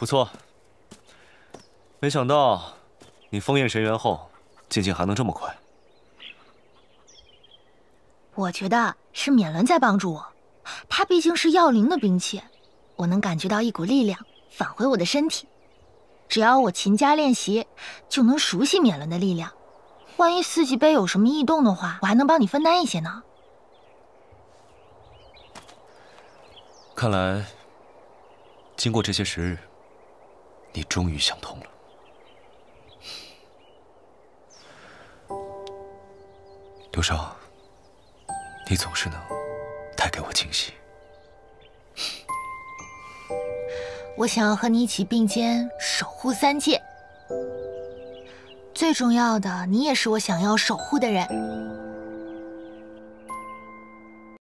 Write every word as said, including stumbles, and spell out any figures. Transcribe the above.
不错。没想到你封印神元后，进境还能这么快。我觉得是冕伦在帮助我，他毕竟是药灵的兵器，我能感觉到一股力量返回我的身体。只要我勤加练习，就能熟悉冕伦的力量。万一四季杯有什么异动的话，我还能帮你分担一些呢。 看来，经过这些时日，你终于想通了。刘少，你总是能带给我惊喜。我想要和你一起并肩守护三界，最重要的，你也是我想要守护的人。